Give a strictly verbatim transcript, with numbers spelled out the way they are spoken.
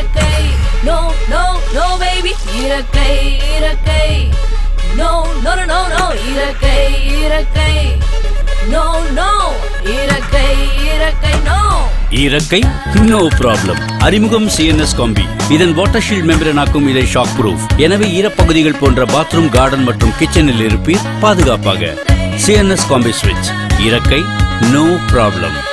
இறக்கை no no no baby இறக்கை இறக்கை no no no no இறக்கை இறக்கை no no இறக்கை இறக்கை no இறக்கை no problem Arimugam C and S Combi இதன் water shield membrane ஆக்கும் இதை shock proof எனவே ஈரப்பகுதிகள் போன்ற bathroom garden மற்றும் kitchenல் இருப்பீர் பாதுகாப்பாக C and S Combi switch இறக்கை no problem.